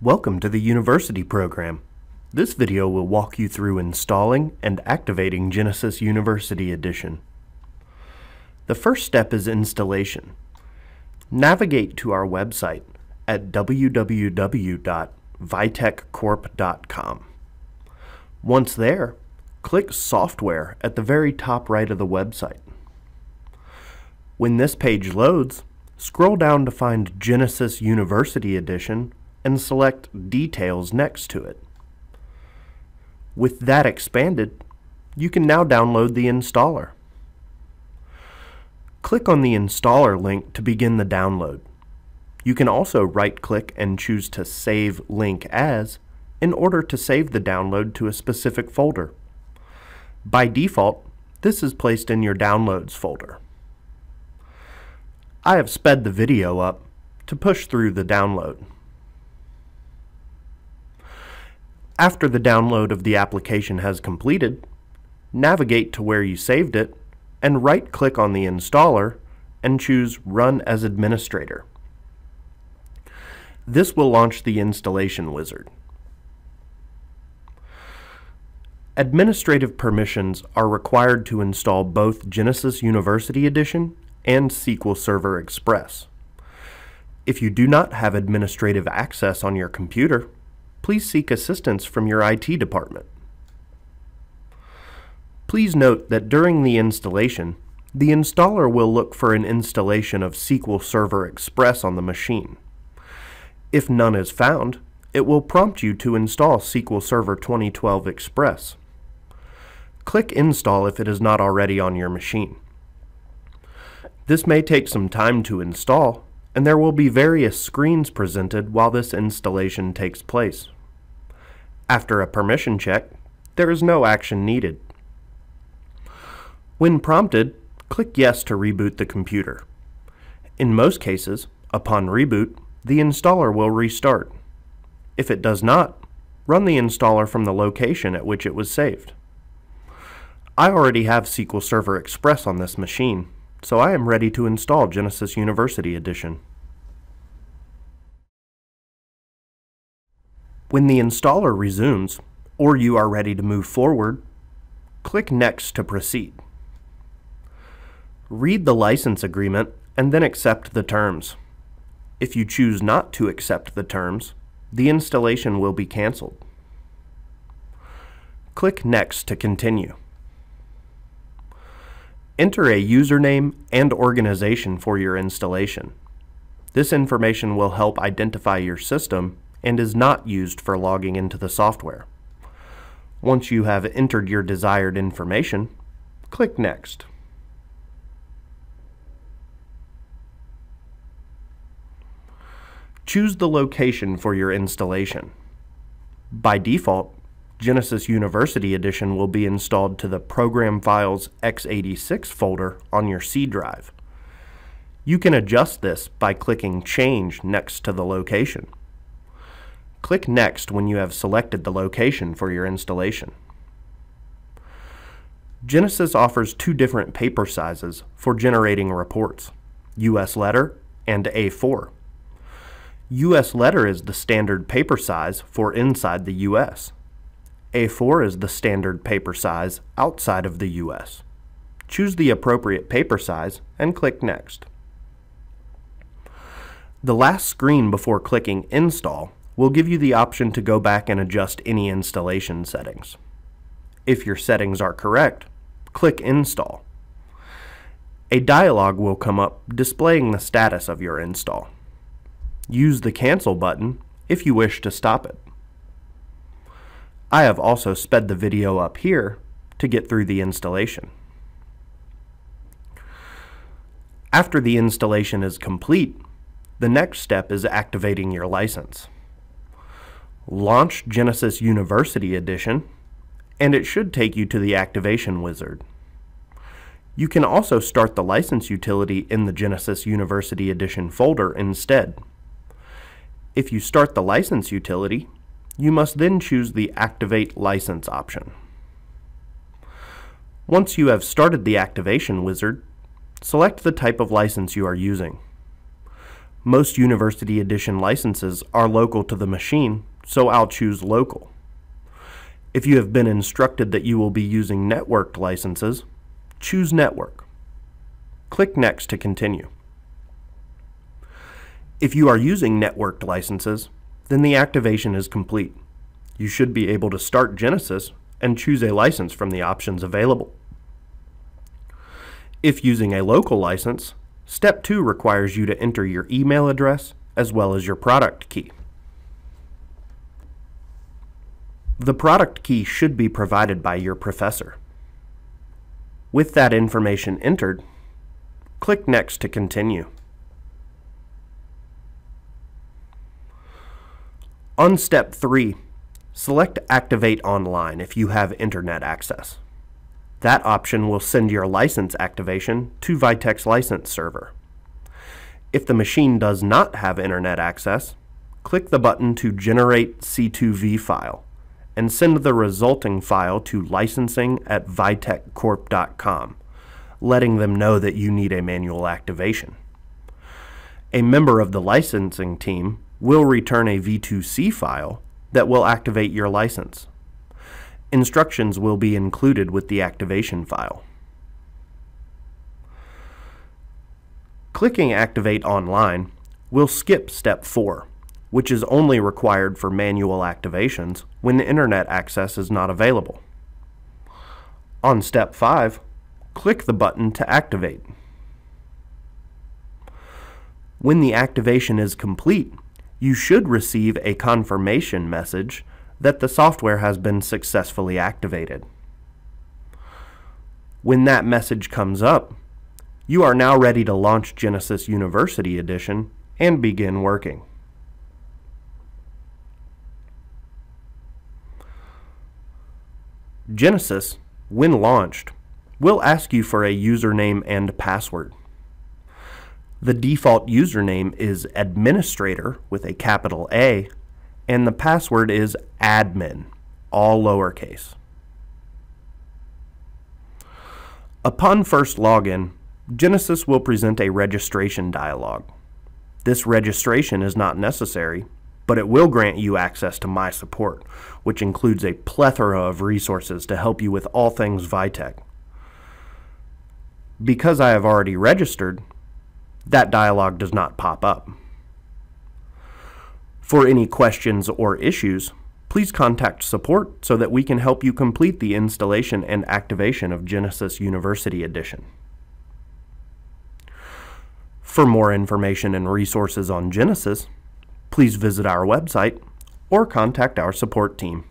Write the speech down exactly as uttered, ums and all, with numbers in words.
Welcome to the University program. This video will walk you through installing and activating Genesys University Edition. The first step is installation. Navigate to our website at w w w dot vitech corp dot com. Once there, click Software at the very top right of the website. When this page loads, scroll down to find Genesys University Edition and select Details next to it. With that expanded, you can now download the installer. Click on the installer link to begin the download. You can also right-click and choose to Save Link As in order to save the download to a specific folder. By default, this is placed in your Downloads folder. I have sped the video up to push through the download. After the download of the application has completed, navigate to where you saved it and right-click on the installer and choose Run as Administrator. This will launch the installation wizard. Administrative permissions are required to install both Genesys University Edition and S Q L Server Express. If you do not have administrative access on your computer, please seek assistance from your I T department. Please note that during the installation, the installer will look for an installation of S Q L Server Express on the machine. If none is found, it will prompt you to install S Q L Server twenty twelve Express. Click Install if it is not already on your machine. This may take some time to install, and there will be various screens presented while this installation takes place. After a permission check, there is no action needed. When prompted, click Yes to reboot the computer. In most cases, upon reboot, the installer will restart. If it does not, run the installer from the location at which it was saved. I already have S Q L Server Express on this machine, so I am ready to install Genesys University Edition. When the installer resumes, or you are ready to move forward, click Next to proceed. Read the license agreement and then accept the terms. If you choose not to accept the terms, the installation will be canceled. Click Next to continue. Enter a username and organization for your installation. This information will help identify your system and is not used for logging into the software. Once you have entered your desired information, click Next. Choose the location for your installation. By default, Genesys University Edition will be installed to the Program Files x eighty-six folder on your C drive. You can adjust this by clicking Change next to the location. Click Next when you have selected the location for your installation. Genesys offers two different paper sizes for generating reports, U S Letter and A four. U S Letter is the standard paper size for inside the U S A four is the standard paper size outside of the U S Choose the appropriate paper size and click Next. The last screen before clicking Install will give you the option to go back and adjust any installation settings. If your settings are correct, click Install. A dialog will come up displaying the status of your install. Use the Cancel button if you wish to stop it. I have also sped the video up here to get through the installation. After the installation is complete, the next step is activating your license. Launch Genesys University Edition, and it should take you to the activation wizard. You can also start the license utility in the Genesys University Edition folder instead. If you start the license utility, you must then choose the Activate License option. Once you have started the activation wizard, select the type of license you are using. Most University Edition licenses are local to the machine, so I'll choose local. If you have been instructed that you will be using networked licenses, choose network. Click Next to continue. If you are using networked licenses, then the activation is complete. You should be able to start Genesys and choose a license from the options available. If using a local license, Step two requires you to enter your email address as well as your product key. The product key should be provided by your professor. With that information entered, click Next to continue. On step three, select Activate Online if you have internet access. That option will send your license activation to Vitech's license server. If the machine does not have internet access, click the button to generate C two V file and send the resulting file to licensing at vitech corp dot com, letting them know that you need a manual activation. A member of the licensing team will return a V two C file that will activate your license. Instructions will be included with the activation file. Clicking Activate Online will skip step four, which is only required for manual activations when internet access is not available. On step five, click the button to activate. When the activation is complete, you should receive a confirmation message that the software has been successfully activated. When that message comes up, you are now ready to launch Genesys University Edition and begin working. Genesys, when launched, will ask you for a username and password. The default username is administrator with a capital A, and the password is admin, all lowercase. Upon first login, Genesys will present a registration dialog. This registration is not necessary, but it will grant you access to My Support, which includes a plethora of resources to help you with all things Vitech. Because I have already registered, that dialog does not pop up. For any questions or issues, please contact support so that we can help you complete the installation and activation of Genesys University Edition. For more information and resources on Genesys, please visit our website or contact our support team.